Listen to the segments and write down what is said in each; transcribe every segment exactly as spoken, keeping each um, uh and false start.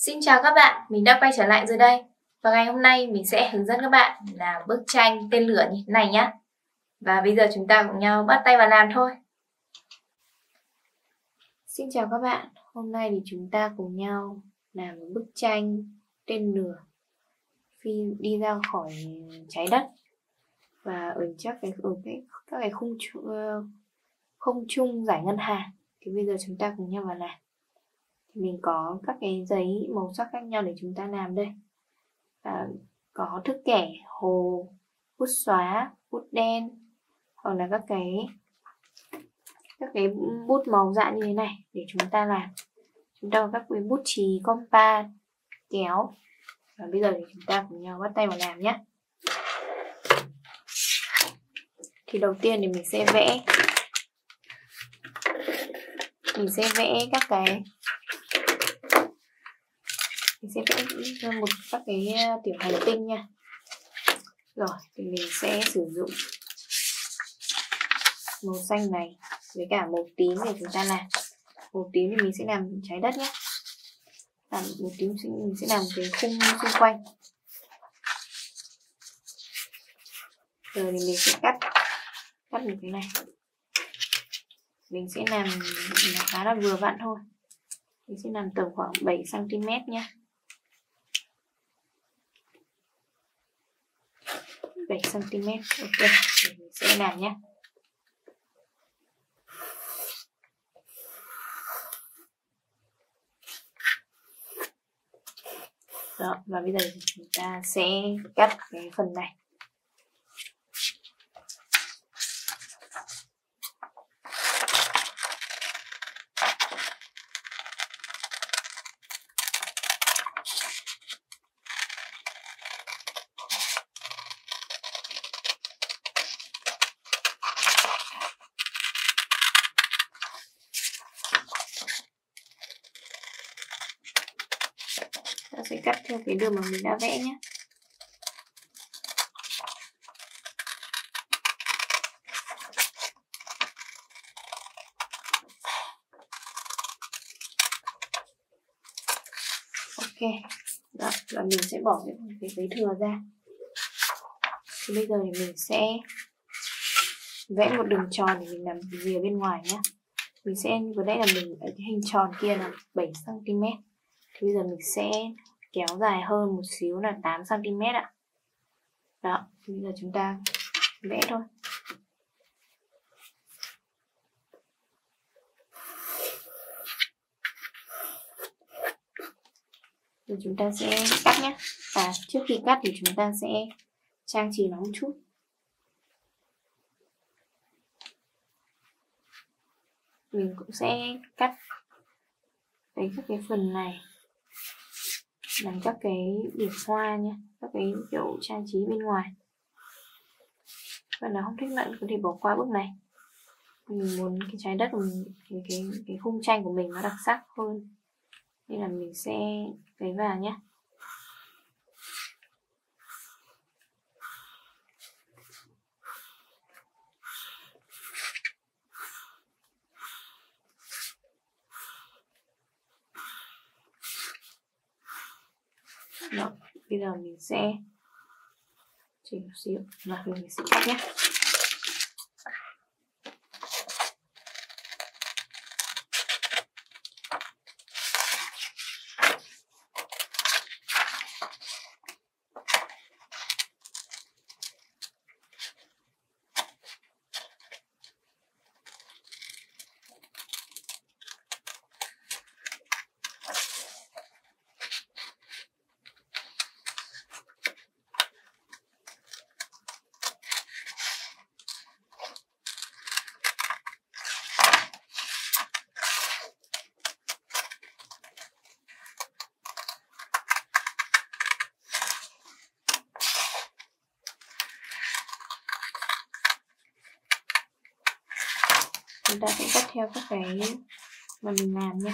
Xin chào các bạn, mình đã quay trở lại rồi đây. Và ngày hôm nay mình sẽ hướng dẫn các bạn làm bức tranh tên lửa như thế này nhé. Và bây giờ chúng ta cùng nhau bắt tay vào làm thôi. Xin chào các bạn, hôm nay thì chúng ta cùng nhau làm bức tranh tên lửa phi đi ra khỏi trái đất. Và ở chắc cái, ở cái, các cái khung, không trung giải ngân hà. Thì bây giờ chúng ta cùng nhau vào làm. Mình có các cái giấy màu sắc khác nhau để chúng ta làm đây. À, có thước kẻ, hồ, bút xóa, bút đen, hoặc là các cái các cái bút màu dạng như thế này để chúng ta làm. Chúng ta có các cái bút chì, compa, kéo. Và bây giờ thì chúng ta cùng nhau bắt tay vào làm nhé. Thì đầu tiên thì mình sẽ vẽ mình sẽ vẽ các cái mình sẽ vẽ một các cái tiểu hành tinh nha. Rồi thì mình sẽ sử dụng màu xanh này với cả màu tím để chúng ta làm. Màu tím thì mình sẽ làm trái đất nhé. Làm màu tím mình sẽ làm cái khung xung quanh. Rồi thì mình sẽ cắt cắt một cái này. Mình sẽ làm khá là vừa vặn thôi. Mình sẽ làm tầm khoảng bảy xăng ti mét nhé. bảy xăng ti mét, ok, mình sẽ làm nhé. Đó, và bây giờ chúng ta sẽ cắt cái phần này. Ta sẽ cắt theo cái đường mà mình đã vẽ nhé. Ok, đó, và mình sẽ bỏ cái, cái giấy thừa ra. Thì bây giờ thì mình sẽ vẽ một đường tròn để mình làm rìa bên ngoài nhé. Mình sẽ vừa nãy là mình ở cái hình tròn kia là bảy xăng ti mét. Bây giờ mình sẽ kéo dài hơn một xíu là tám xăng ti mét ạ. Đó, bây giờ chúng ta vẽ thôi. Rồi chúng ta sẽ cắt nhé. Và trước khi cắt thì chúng ta sẽ trang trí nó một chút. Mình cũng sẽ cắt đấy các cái phần này, làm các cái điểm hoa nha, các cái kiểu trang trí bên ngoài. Bạn nào không thích lận có thể bỏ qua bước này. Mình muốn cái trái đất của mình, cái cái cái khung tranh của mình nó đặc sắc hơn, nên là mình sẽ cấy vào nhé. Đó, bây giờ mình sẽ chỉnh một xíu và mình sẽ cắt nhé. Chúng ta sẽ cắt theo các cái mà mình làm nha.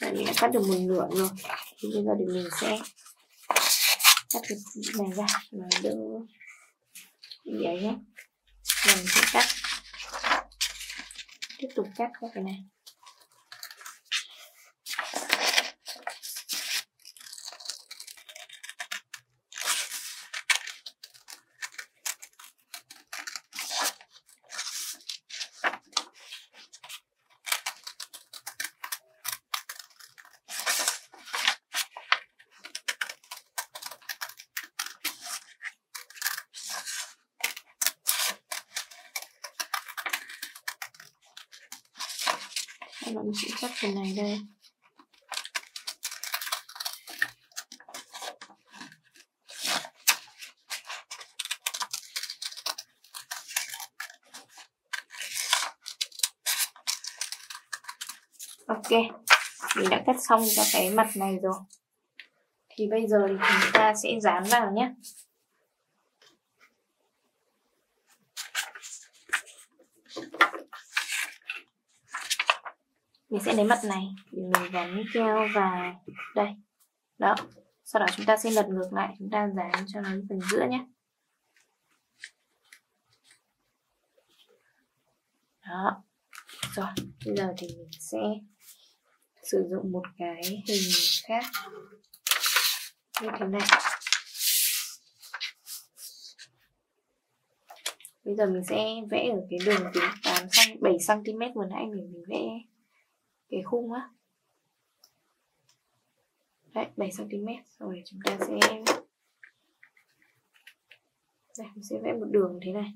Vậy mình đã cắt được một nửa rồi. Thì bây giờ thì mình sẽ cắt cái này ra mà đỡ bị ấy nhé. Rồi mình sẽ cắt, tiếp tục cắt các cái này. Mình sẽ cắt phần này đây. Ok, mình đã cắt xong cho cái mặt này rồi. Thì bây giờ thì chúng ta sẽ dán vào nhé. Mình sẽ lấy mặt này, mình gắn keo vào đây. Đó. Sau đó chúng ta sẽ lật ngược lại, chúng ta dán cho nó phần giữa nhé. Đó. Rồi, bây giờ thì mình sẽ sử dụng một cái hình khác như thế này. Bây giờ mình sẽ vẽ ở cái đường kính tám bảy xăng ti mét vừa nãy mình mình vẽ cái khung á. Đấy, bảy xăng ti mét. Rồi chúng ta sẽ Đây, mình sẽ vẽ một đường thế này.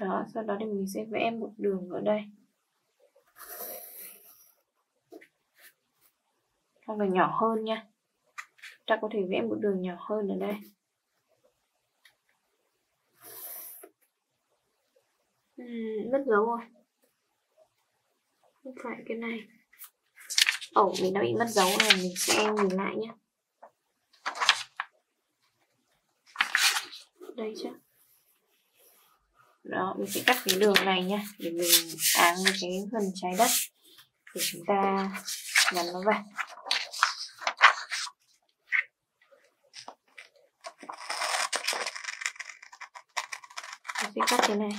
Đó, sau đó thì mình sẽ vẽ một đường ở đây. Hoặc là nhỏ hơn nha. Ta có thể vẽ một đường nhỏ hơn ở đây. Mất dấu rồi. Không phải cái này. Ồ, oh, mình đã bị mất dấu rồi. Mình sẽ nhìn lại nhé. Đây chứ. Đó, mình sẽ cắt cái đường này nhé. Để mình áng cái phần trái đất. Để chúng ta gắn nó vào. Mình sẽ cắt cái này.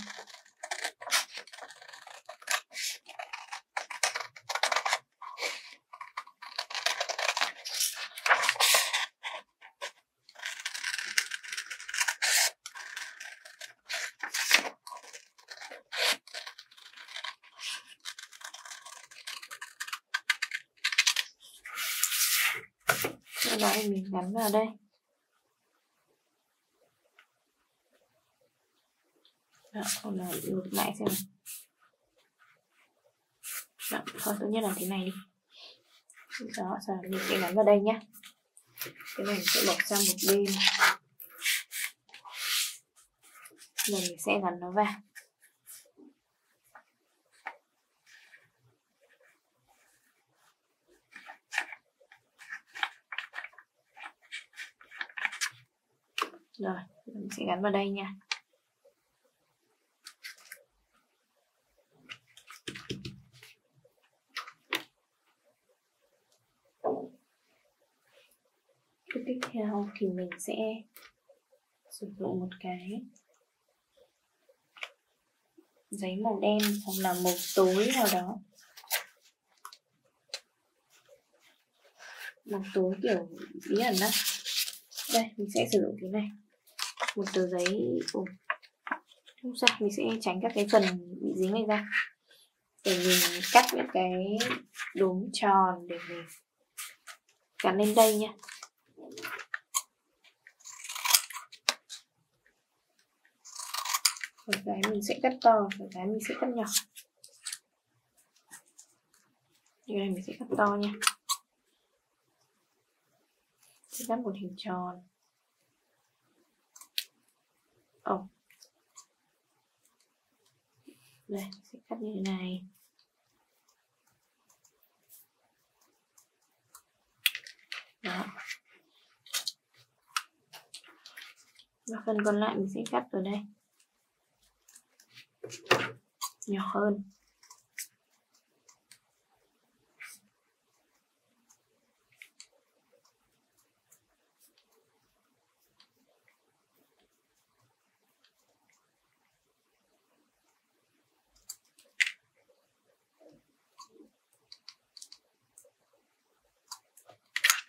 Rồi mình gắn vào đây. Đó, còn là ngược lại xem. Đó, thôi tốt nhất là thế này đi. Đó, giờ mình sẽ gắn vào đây nhá. Cái này mình sẽ bỏ sang một bên. Rồi mình sẽ gắn nó vào. Rồi, mình sẽ gắn vào đây nha. Tiếp theo thì mình sẽ sử dụng một cái giấy màu đen hoặc là màu tối nào đó. Màu tối kiểu bí ẩn đó. Đây, mình sẽ sử dụng cái này. Một tờ giấy. Ồ, không sao, mình sẽ tránh các cái phần bị dính này ra. Để mình cắt những cái đốm tròn để mình gắn lên đây nha. Một cái mình sẽ cắt to, một cái mình sẽ cắt nhỏ. Cái này mình sẽ cắt to nha. Sẽ cắt một hình tròn. Oh. Đây, sẽ cắt như thế này. Đó. Và phần còn lại mình sẽ cắt ở đây. Nhỏ hơn.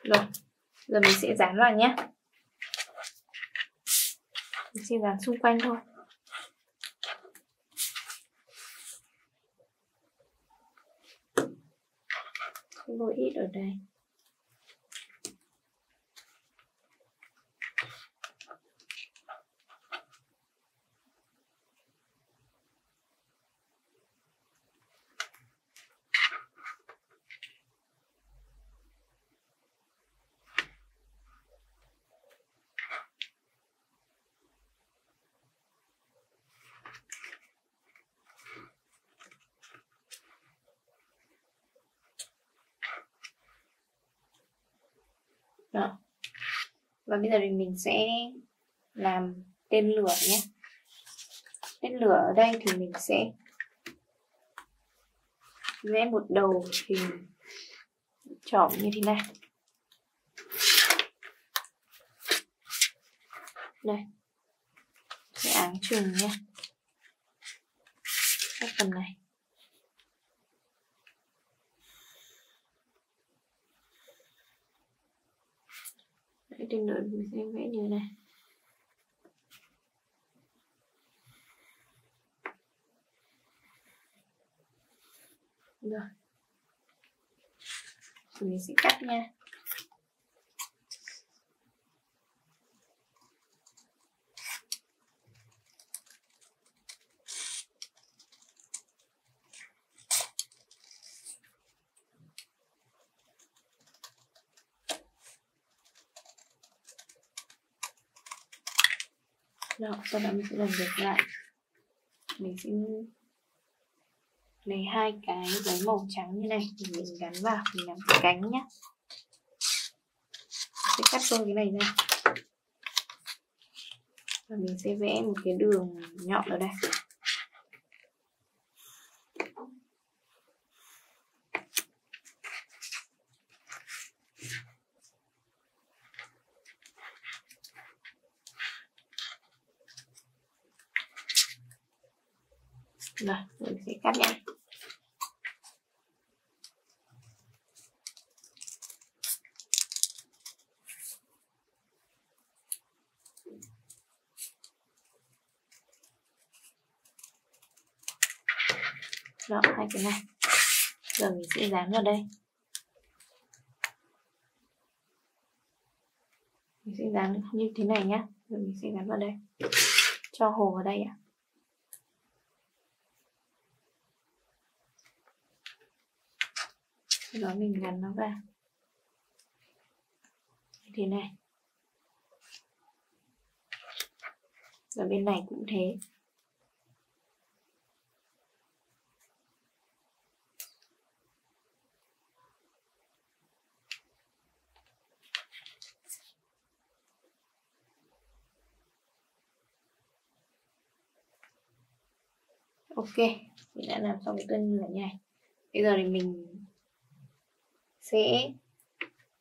Rồi, giờ mình sẽ dán vào nhé. Mình sẽ dán xung quanh thôi. Bôi ít ở đây. Đó. Và bây giờ thì mình sẽ làm tên lửa nhé. Tên lửa ở đây thì mình sẽ vẽ một đầu hình chỏm như thế này. Đây, sẽ áng chừng nhé. Các phần này. Trên nữa mình sẽ vẽ như này. Rồi. Mình sẽ cắt nha. Đó, sau đó mình sẽ làm việc lại. Mình sẽ lấy hai cái giấy màu trắng như này thì mình gắn vào, mình làm cái cánh nhá. Mình sẽ cắt đôi cái này ra. Và mình sẽ vẽ một cái đường nhọn ở đây. Rồi, mình sẽ cắt nhé. Rồi, hai cái này. Giờ mình sẽ dán vào đây. Mình sẽ dán như thế này nhé. Rồi mình sẽ dán vào đây. Cho hồ vào đây ạ. Sau đó mình gắn nó vào như thế này. Và bên này cũng thế. Ok, mình đã làm xong cái tên lửa này. Bây giờ thì mình sẽ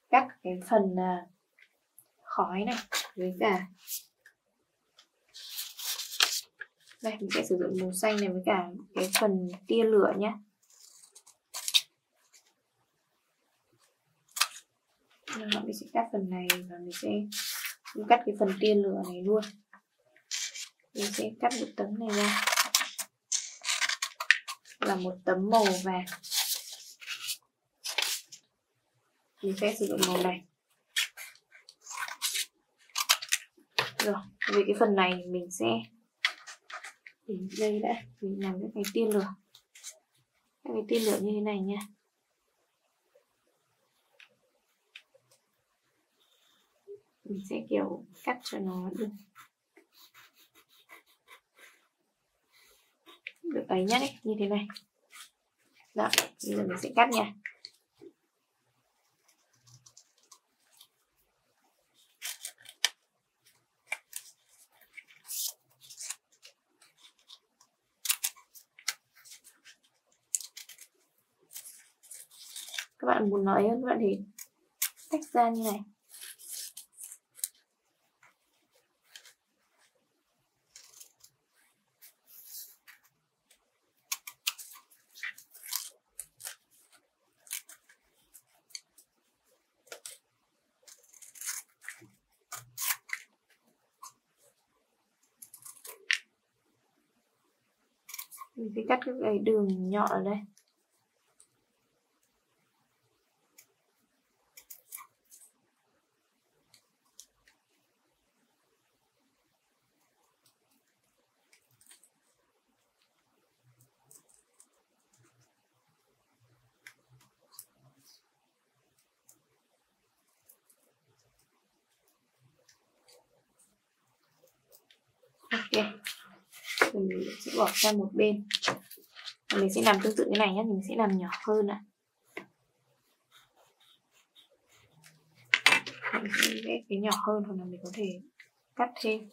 cắt cái phần khói này với cả đây, mình sẽ sử dụng màu xanh này với cả cái phần tia lửa nhé. Mình sẽ cắt phần này và mình sẽ mình cắt cái phần tia lửa này luôn. Mình sẽ cắt một tấm này ra là một tấm màu vàng. Mình sẽ sử dụng màu này. Rồi, về cái phần này mình sẽ đến đây đã. Mình làm cái tia lửa. Các cái tia lửa như thế này nha. Mình sẽ kiểu cắt cho nó được Được ấy nhất ấy, như thế này. Đó, bây giờ mình sẽ cắt nha. Các bạn muốn nói hơn, các bạn thì tách ra như này. Mình sẽ cắt cái đường nhọn ở đây. Ok, mình sẽ bỏ sang một bên. Mình sẽ làm tương tự cái này nhé, mình sẽ làm nhỏ hơn ạ. Mình sẽ vẽ cái nhỏ hơn hoặc là mình có thể cắt thêm.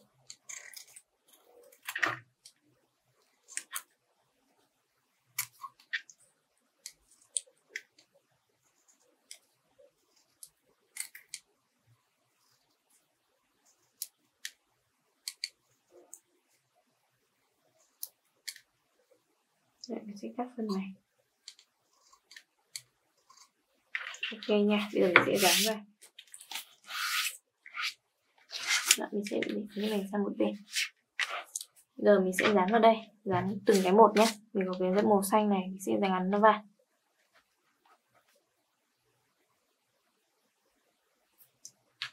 Mình sẽ cắt phần này. Ok nha, bây giờ mình sẽ dán vào. Đó, mình sẽ để cái này sang một bên. Giờ mình sẽ dán vào đây, dán từng cái một nhé. Mình có cái màu xanh này, mình sẽ dán nó vào.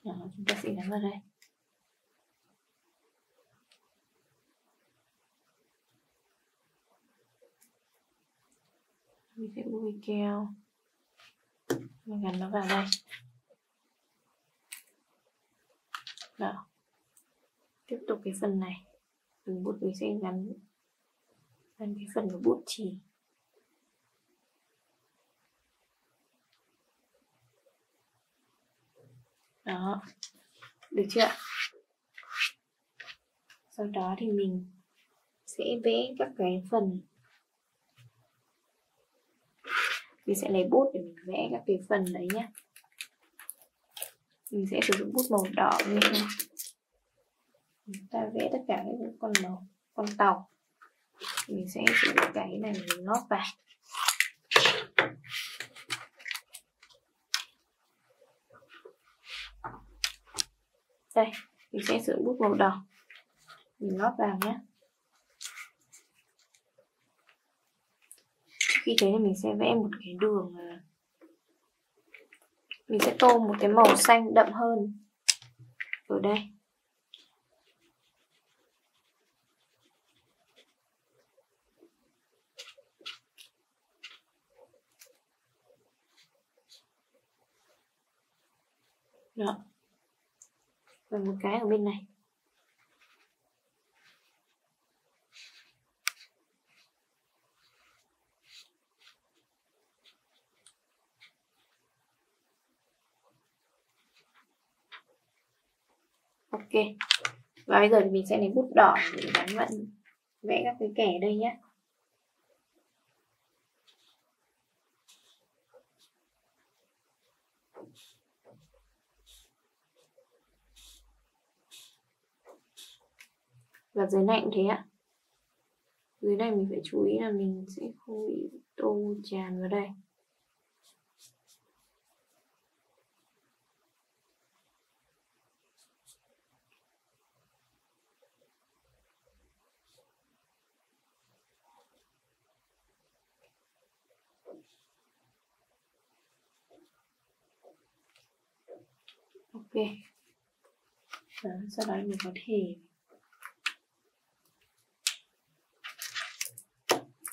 Đó, chúng ta sẽ dán vào đây. Mình sẽ bôi keo, mình gắn nó vào đây. Đó. Tiếp tục cái phần này, phần bút mình sẽ gắn, gắn cái phần của bút chì. Đó, được chưa? Sau đó thì mình sẽ vẽ các cái phần. Mình sẽ lấy bút để mình vẽ các cái phần đấy nhé. Mình sẽ sử dụng bút màu đỏ như thế này. Chúng ta vẽ tất cả những con màu, con tàu. Mình sẽ sử dụng cái này mình lót vào. Đây, mình sẽ sử dụng bút màu đỏ. Mình lót vào nhé. Khi thế thì mình sẽ vẽ một cái đường, mình sẽ tô một cái màu xanh đậm hơn ở đây. Đó. Và một cái ở bên này. Ok, và bây giờ thì mình sẽ lấy bút đỏ để gắn vào vẽ các cái kẻ đây nhé. Và dưới này cũng thế ạ. Dưới này mình phải chú ý là mình sẽ không bị tô tràn vào đây. Ok, đó, sau đó mình có thể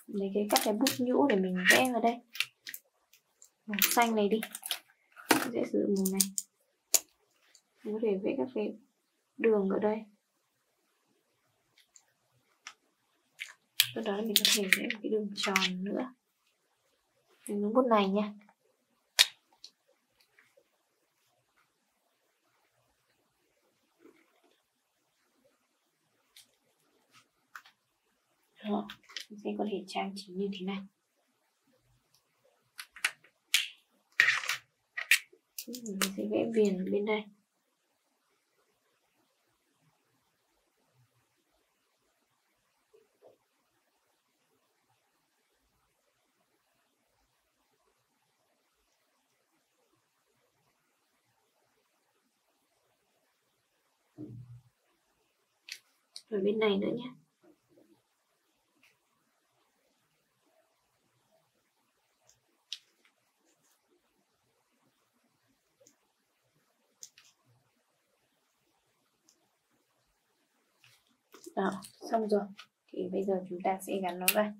lấy cái các cái bút nhũ để mình vẽ vào đây màu xanh này đi. Mình sẽ sử dụng màu này. Mình có thể vẽ các cái đường ở đây. Sau đó mình có thể vẽ một cái đường tròn nữa. Mình dùng bút này nha. Đó, mình sẽ có thể trang trí như thế này. Mình sẽ vẽ viền ở bên đây. Rồi bên này nữa nhé. Đó, xong rồi. Thì bây giờ chúng ta sẽ gắn nó vào.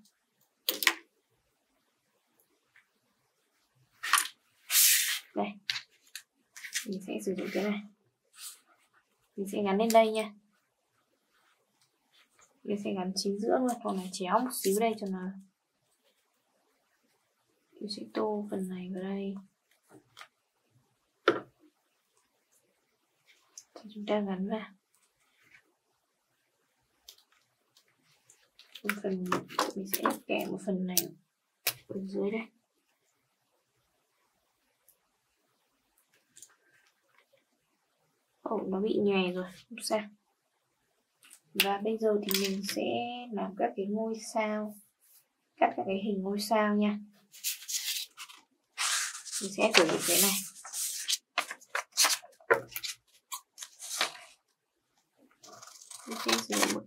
Đây, mình sẽ sử dụng cái này. Mình sẽ gắn lên đây nha. Mình sẽ gắn chính giữa luôn, còn là chéo một xíu đây cho nó. Mình sẽ tô phần này vào đây. Thì chúng ta gắn vào. Một phần mình sẽ kẻ một phần này ở dưới đây. Ồ, nó bị nhòe rồi, không sao. Và bây giờ thì mình sẽ làm các cái ngôi sao, cắt các cái hình ngôi sao nha. Mình sẽ sử dụng cái này. Mình sẽ sử dụng một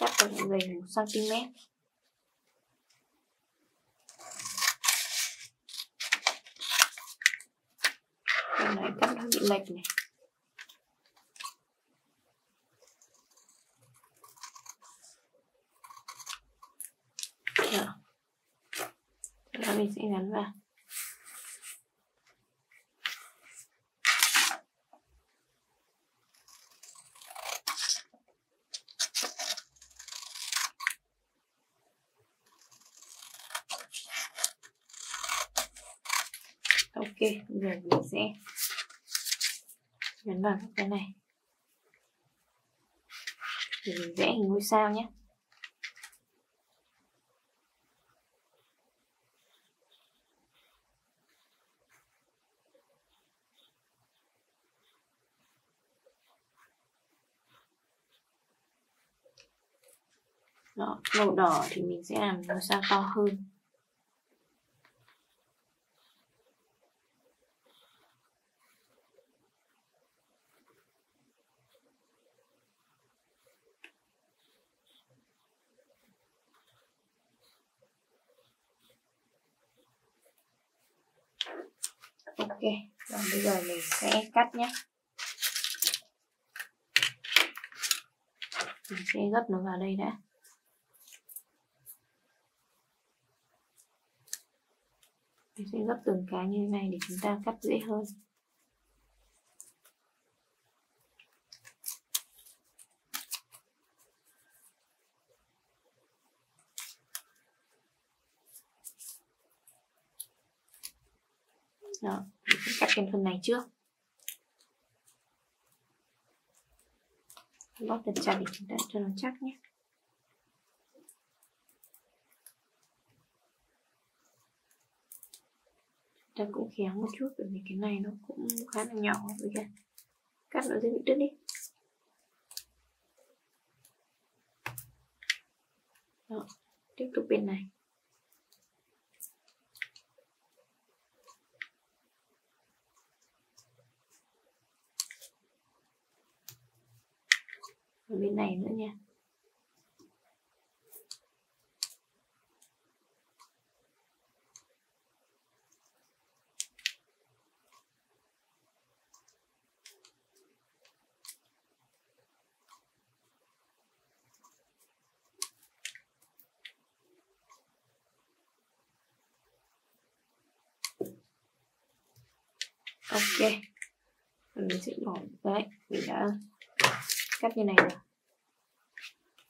cắt vào những dày một xăng ti mét. Cái này cắt hơi bị lệch này. Mình sẽ gắn vào. Ok, bây giờ mình sẽ gắn vào cái này để mình vẽ hình ngôi sao nhé. Đó, màu đỏ thì mình sẽ làm nó sao to hơn. Ok, rồi bây giờ mình sẽ cắt nhé. Mình sẽ gấp nó vào đây đã. Mình sẽ gấp từng cái như thế này để chúng ta cắt dễ hơn. Đó, mình sẽ cắt cái phần này trước. Bóp thật chặt để chúng ta cho nó chắc nhé. Ta cũng khéo một chút bởi vì cái này nó cũng khá là nhỏ, với cả cắt nó dễ bị đứt đi. Đó, tiếp tục bên này. Ở bên này nữa nha. Ok, mình sẽ bỏ đấy, mình đã cắt như này rồi.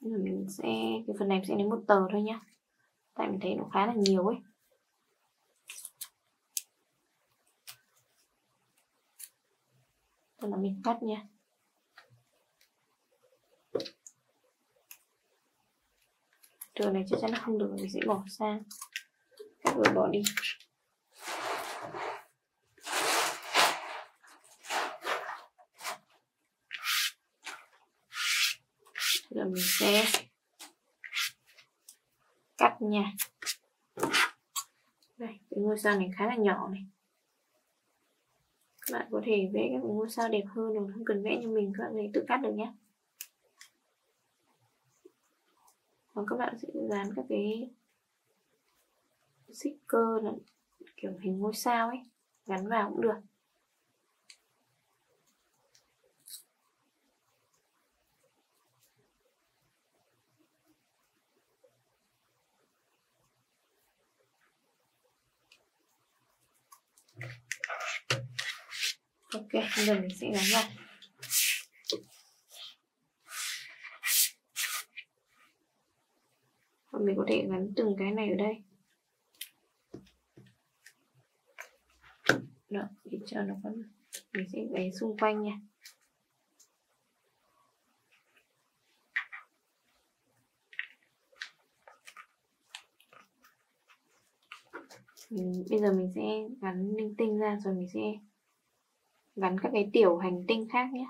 Mình sẽ cái phần này mình sẽ lấy một tờ thôi nhá, tại mình thấy nó khá là nhiều ấy. Tức là mình cắt nha. Tờ này chắc chắn là không được, mình sẽ bỏ sang, cắt rồi bỏ đi. Rồi mình sẽ cắt nha. Đây, cái ngôi sao này khá là nhỏ này. Các bạn có thể vẽ các ngôi sao đẹp hơn rồi, không cần vẽ như mình, các bạn có thể tự cắt được nhé. Còn các bạn sẽ dán các cái sticker là kiểu hình ngôi sao ấy, gắn vào cũng được. Ok, bây giờ mình sẽ gắn vào. Và mình có thể gắn từng cái này ở đây. Đó, để cho nó có, mình sẽ gắn xung quanh nha. Mình, bây giờ mình sẽ gắn linh tinh ra, rồi mình sẽ gắn các cái tiểu hành tinh khác nhé.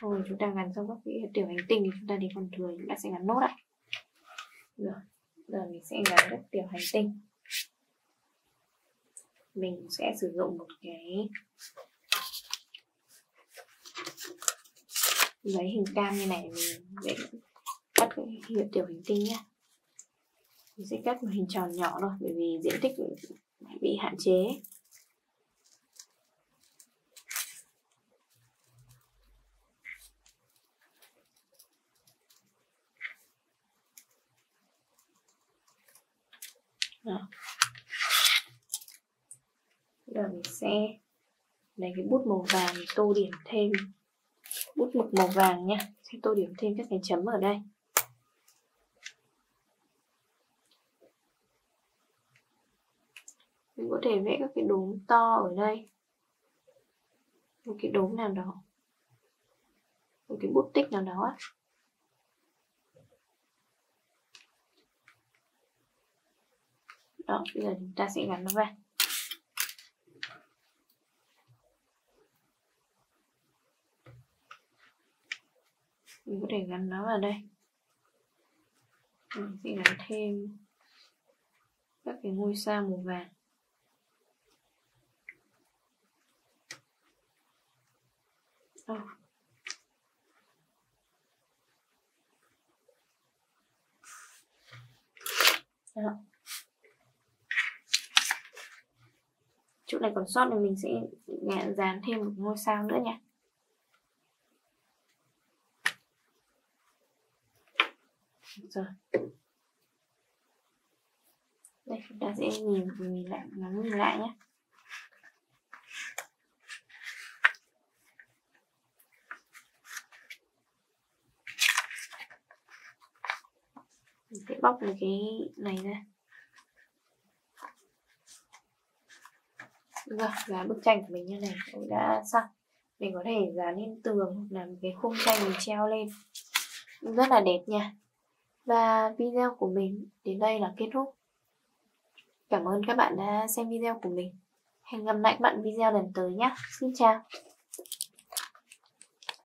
Rồi chúng ta gắn xong các cái tiểu hành tinh thì chúng ta để còn thừa, chúng ta sẽ gắn nốt ạ. Rồi, giờ mình sẽ gắn các tiểu hành tinh. Mình sẽ sử dụng một cái giấy hình cam như này, mình vẽ cắt cái hiệu tiểu hành tinh nhé. Mình sẽ cắt một hình tròn nhỏ thôi, bởi vì diện tích bị hạn chế. Đó. Giờ mình sẽ lấy cái bút màu vàng tô điểm thêm, bút mực màu vàng nha, sẽ tô điểm thêm các cái chấm ở đây. Mình có thể vẽ các cái đốm to ở đây, một cái đốm nào đó, một cái bút tích nào đó. Đó, bây giờ chúng ta sẽ gắn nó vào. Mình có thể gắn nó vào đây. Mình sẽ gắn thêm các cái ngôi sao màu vàng. Oh. Đó. Chỗ này còn sót thì mình sẽ dán thêm một ngôi sao nữa nha. Rồi. Đây chúng ta sẽ nhìn nhìn lại, ngắm nhìn lại nhé. Mình sẽ bóc được cái này ra. Rồi, và bức tranh của mình như này cũng đã xong. Mình có thể dán lên tường, làm cái khung tranh mình treo lên, rất là đẹp nha. Và video của mình đến đây là kết thúc. Cảm ơn các bạn đã xem video của mình. Hẹn gặp lại các bạn video lần tới nhé. Xin chào.